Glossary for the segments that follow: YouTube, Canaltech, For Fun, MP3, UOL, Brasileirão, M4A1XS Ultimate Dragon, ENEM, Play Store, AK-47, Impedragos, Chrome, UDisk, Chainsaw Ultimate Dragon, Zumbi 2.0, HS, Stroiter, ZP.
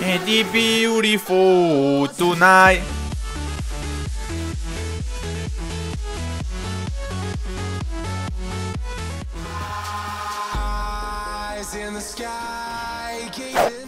And it's beautiful tonight.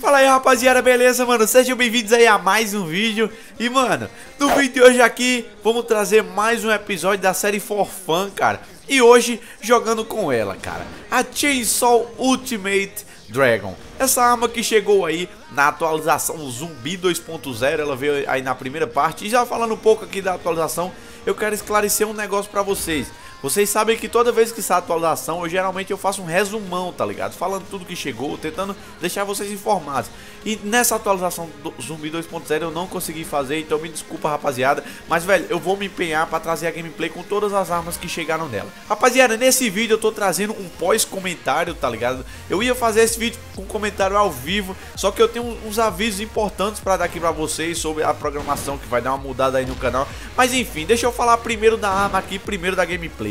Fala aí, rapaziada, beleza, mano? Sejam bem-vindos aí a mais um vídeo. E, mano, no vídeo de hoje aqui, vamos trazer mais um episódio da série For Fun, cara. E hoje, jogando com ela, cara, a Chainsaw Ultimate Dragon. Essa arma que chegou aí na atualização Zumbi 2.0, ela veio aí na primeira parte. E já falando um pouco aqui da atualização, eu quero esclarecer um negócio pra vocês. Vocês sabem que toda vez que sai atualização, eu geralmente faço um resumão, tá ligado? Falando tudo que chegou, tentando deixar vocês informados. E nessa atualização do Zumbi 2.0 eu não consegui fazer, então me desculpa, rapaziada. Mas, velho, eu vou me empenhar pra trazer a gameplay com todas as armas que chegaram nela. Rapaziada, nesse vídeo eu tô trazendo um pós-comentário, tá ligado? Eu ia fazer esse vídeo com comentário ao vivo, só que eu tenho uns avisos importantes pra dar aqui pra vocês sobre a programação que vai dar uma mudada aí no canal. Mas, enfim, deixa eu falar primeiro da arma aqui, primeiro da gameplay.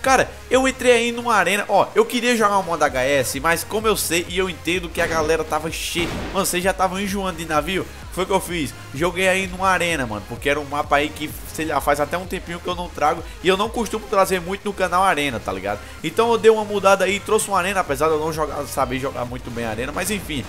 Cara, eu entrei aí numa arena, ó, eu queria jogar um modo HS, mas como eu sei e eu entendo que a galera tava cheia, mano, vocês já estavam enjoando de navio, foi o que eu fiz, joguei aí numa arena, mano, porque era um mapa aí que, sei lá, faz até um tempinho que eu não trago e eu não costumo trazer muito no canal arena, tá ligado? Então eu dei uma mudada aí, trouxe uma arena, apesar de eu não saber jogar muito bem a arena, mas enfim,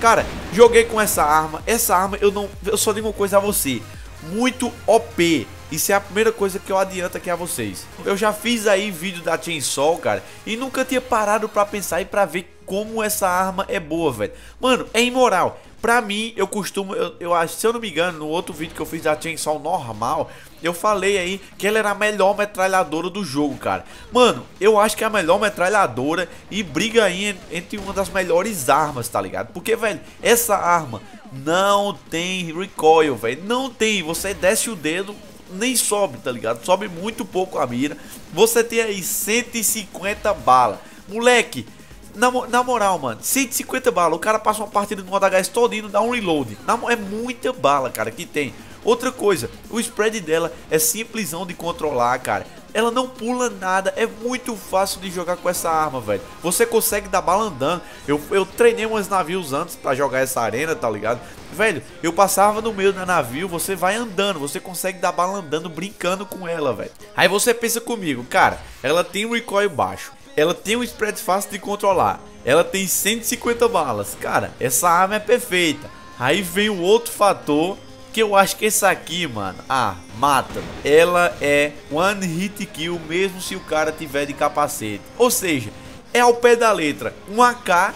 cara, joguei com essa arma eu só digo uma coisa a você, muito OP. Isso é a primeira coisa que eu adianto aqui a vocês. Eu já fiz aí vídeo da Chainsaw, cara, e nunca tinha parado pra pensar e pra ver como essa arma é boa, velho. Mano, é imoral. Pra mim, eu costumo, eu acho, se eu não me engano, no outro vídeo que eu fiz da Chainsaw normal, eu falei aí que ela era a melhor metralhadora do jogo, cara. Mano, eu acho que é a melhor metralhadora e briga aí entre uma das melhores armas, tá ligado? Porque, velho, essa arma não tem recoil, velho. Não tem, você desce o dedo, nem sobe, tá ligado? Sobe muito pouco a mira. Você tem aí 150 balas. Moleque, na moral, mano, 150 balas. O cara passa uma partida no modo HS todinho, dá um reload. É muita bala, cara, que tem. Outra coisa, o spread dela é simplesão de controlar, cara. Ela não pula nada, é muito fácil de jogar com essa arma, velho. Você consegue dar bala andando. Eu treinei umas navios antes pra jogar essa arena, tá ligado? Velho, eu passava no meio da navio, você vai andando, você consegue dar bala andando, brincando com ela, velho. Aí você pensa comigo, cara, ela tem um recoil baixo, ela tem um spread fácil de controlar, ela tem 150 balas, cara, essa arma é perfeita. Aí vem o outro fator, que eu acho que essa aqui, mano, mata. Ela é one hit kill, mesmo se o cara tiver de capacete. Ou seja, é ao pé da letra, um AK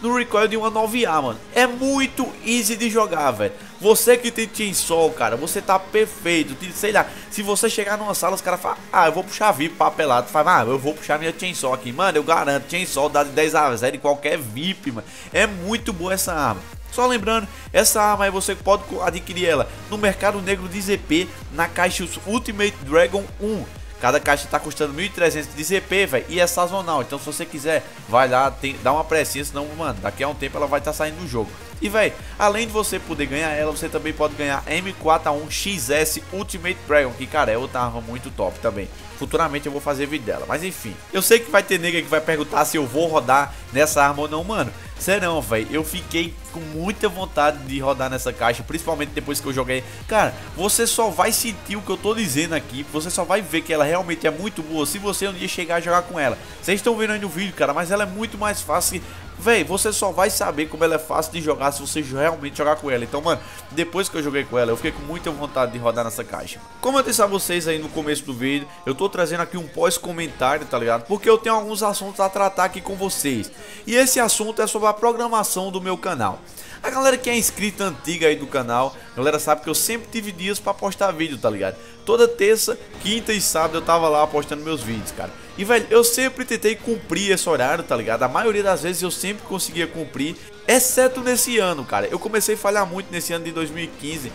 no recoil de uma 9A, mano. É muito easy de jogar, velho. Você que tem Chainsaw, cara, você tá perfeito. Sei lá, se você chegar numa sala, os caras falam, eu vou puxar VIP pra pelado. Fala, eu vou puxar minha Chainsaw aqui. Mano, eu garanto, Chainsaw dá de 10-0 em qualquer VIP, mano. É muito boa essa arma. Só lembrando, essa arma aí você pode adquirir ela no mercado negro de ZP, na caixa Ultimate Dragon 1. Cada caixa tá custando 1.300 de ZP, velho, e é sazonal. Então se você quiser, vai lá, dá uma pressinha, senão, mano, daqui a um tempo ela vai estar saindo do jogo. E, velho, além de você poder ganhar ela, você também pode ganhar M4A1XS Ultimate Dragon, que, cara, é outra arma muito top também. Futuramente eu vou fazer vídeo dela, mas enfim. Eu sei que vai ter nega que vai perguntar se eu vou rodar nessa arma ou não, mano. Serão, velho, eu fiquei com muita vontade de rodar nessa caixa, principalmente depois que eu joguei. Cara, você só vai sentir o que eu tô dizendo aqui, você só vai ver que ela realmente é muito boa se você um dia chegar a jogar com ela. Vocês estão vendo aí no vídeo, cara, mas ela é muito mais fácil, véi, você só vai saber como ela é fácil de jogar se você realmente jogar com ela. Então, mano, depois que eu joguei com ela, eu fiquei com muita vontade de rodar nessa caixa. Como eu disse a vocês aí no começo do vídeo, eu tô trazendo aqui um pós-comentário, tá ligado? Porque eu tenho alguns assuntos a tratar aqui com vocês. E esse assunto é sobre a programação do meu canal. A galera que é inscrita antiga aí do canal, a galera sabe que eu sempre tive dias pra postar vídeo, tá ligado? Toda terça, quinta e sábado eu tava lá postando meus vídeos, cara. E, velho, eu sempre tentei cumprir esse horário, tá ligado? A maioria das vezes eu sempre conseguia cumprir, exceto nesse ano, cara. Eu comecei a falhar muito nesse ano de 2015.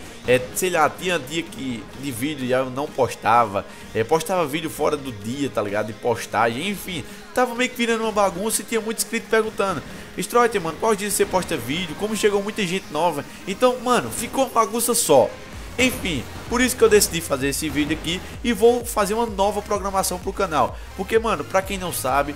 Sei lá, tinha dia que de vídeo já eu não postava. Postava vídeo fora do dia, tá ligado? De postagem, enfim. Tava meio que virando uma bagunça e tinha muito inscrito perguntando. Stroiter, mano, quais dias você posta vídeo? Como chegou muita gente nova? Então, mano, ficou uma bagunça só. Enfim, por isso que eu decidi fazer esse vídeo aqui e vou fazer uma nova programação pro canal. Porque, mano, pra quem não sabe,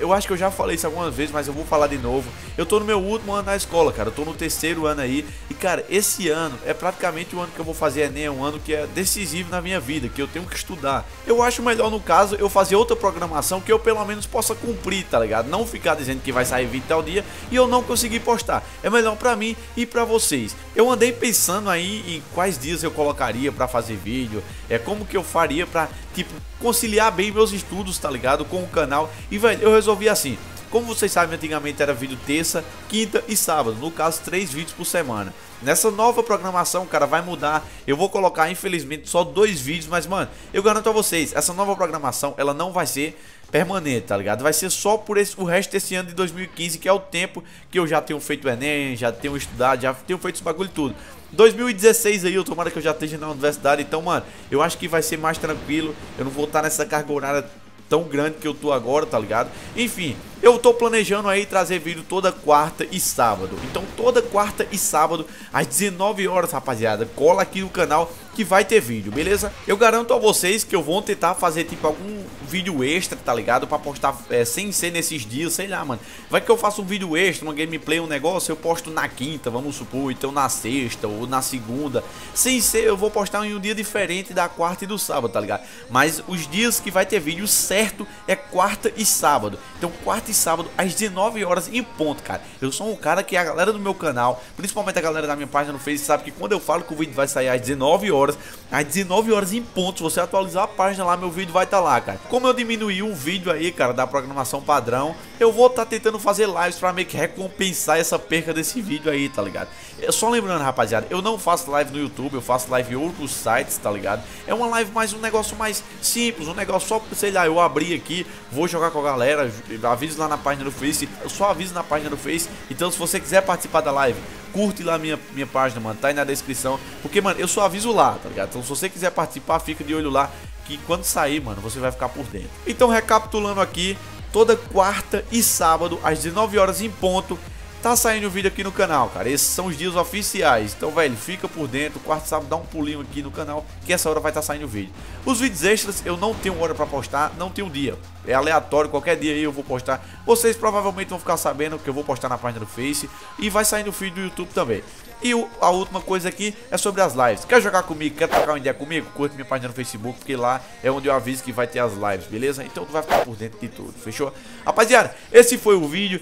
Eu acho que eu já falei isso algumas vezes, mas eu vou falar de novo. Eu tô no meu último ano na escola, cara. Eu tô no terceiro ano aí. E, cara, esse ano é praticamente o ano que eu vou fazer ENEM. É um ano que é decisivo na minha vida, que eu tenho que estudar. Eu acho melhor, no caso, eu fazer outra programação que eu pelo menos possa cumprir, tá ligado? Não ficar dizendo que vai sair vídeo tal dia e eu não conseguir postar. É melhor pra mim e pra vocês. Eu andei pensando aí em quais dias eu colocaria pra fazer vídeo, como que eu faria pra, tipo, conciliar bem meus estudos, tá ligado, com o canal. E, velho, eu resolvi assim. Como vocês sabem, antigamente era vídeo terça, quinta e sábado, no caso 3 vídeos por semana. Nessa nova programação, cara, vai mudar. Eu vou colocar, infelizmente, só 2 vídeos, mas, mano, eu garanto a vocês, essa nova programação, ela não vai ser permanente, tá ligado? Vai ser só por o resto desse ano de 2015, que é o tempo que eu já tenho feito o ENEM, já tenho estudado, já tenho feito esse bagulho tudo. 2016 aí, eu tomara que eu já esteja na universidade. Então, mano, eu acho que vai ser mais tranquilo. Eu não vou estar nessa carga horária tão grande que eu tô agora, tá ligado? Enfim, eu tô planejando aí trazer vídeo toda quarta e sábado. Então, toda quarta e sábado, às 19 horas, rapaziada, cola aqui no canal que vai ter vídeo, beleza? Eu garanto a vocês que eu vou tentar fazer, tipo, algum vídeo extra, tá ligado? Pra postar sem ser nesses dias, sei lá, mano. Vai que eu faço um vídeo extra, uma gameplay, um negócio, eu posto na quinta, vamos supor, então na sexta ou na segunda. Sem ser, eu vou postar em um dia diferente da quarta e do sábado, tá ligado? Mas os dias que vai ter vídeo certo é quarta e sábado. Então, quarta e sábado às 19 horas em ponto, cara. Eu sou um cara que a galera do meu canal, principalmente a galera da minha página no Face, sabe que quando eu falo que o vídeo vai sair às 19 horas, às 19 horas em ponto, se você atualizar a página lá, meu vídeo vai estar lá, cara. Como eu diminuí um vídeo aí, cara, da programação padrão, eu vou estar tentando fazer lives pra meio que recompensar essa perca desse vídeo aí, tá ligado? Só lembrando, rapaziada, eu não faço live no YouTube, eu faço live em outros sites, tá ligado? É uma live mais, um negócio mais simples, um negócio só, sei lá, eu abri aqui, vou jogar com a galera, aviso lá na página do Face, eu só aviso na página do Face. Então, se você quiser participar da live, curte lá minha página, mano, tá aí na descrição, porque, mano, eu só aviso lá, tá ligado? Então, se você quiser participar, fica de olho lá, que quando sair, mano, você vai ficar por dentro. Então, recapitulando aqui, toda quarta e sábado, às 19 horas em ponto, tá saindo o vídeo aqui no canal, cara. Esses são os dias oficiais. Então, velho, fica por dentro. Quarta e sábado, dá um pulinho aqui no canal, que essa hora vai estar saindo o vídeo. Os vídeos extras, eu não tenho hora pra postar, não tenho dia. É aleatório, qualquer dia aí eu vou postar. Vocês provavelmente vão ficar sabendo que eu vou postar na página do Face. E vai sair no feed do YouTube também. E a última coisa aqui é sobre as lives. Quer jogar comigo? Quer trocar uma ideia comigo? Curte minha página no Facebook, porque lá é onde eu aviso que vai ter as lives, beleza? Então tu vai ficar por dentro de tudo, fechou? Rapaziada, esse foi o vídeo.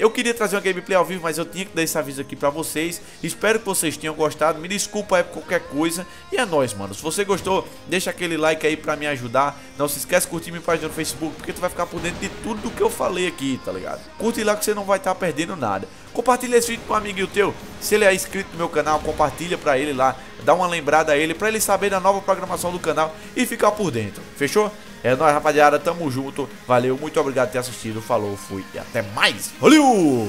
Eu queria trazer uma gameplay ao vivo, mas eu tinha que dar esse aviso aqui pra vocês. Espero que vocês tenham gostado. Me desculpa aí por qualquer coisa. E é nóis, mano. Se você gostou, deixa aquele like aí pra me ajudar. Não se esquece de curtir minha página no Facebook, porque tu vai ficar por dentro de tudo que eu falei aqui, tá ligado? Curte lá que você não vai estar perdendo nada. Compartilha esse vídeo com um amiguinho teu. Se ele é inscrito no meu canal, compartilha pra ele lá. Dá uma lembrada a ele, pra ele saber da nova programação do canal e ficar por dentro. Fechou? É nóis, rapaziada, tamo junto, valeu, muito obrigado por ter assistido, falou, fui e até mais, valeu!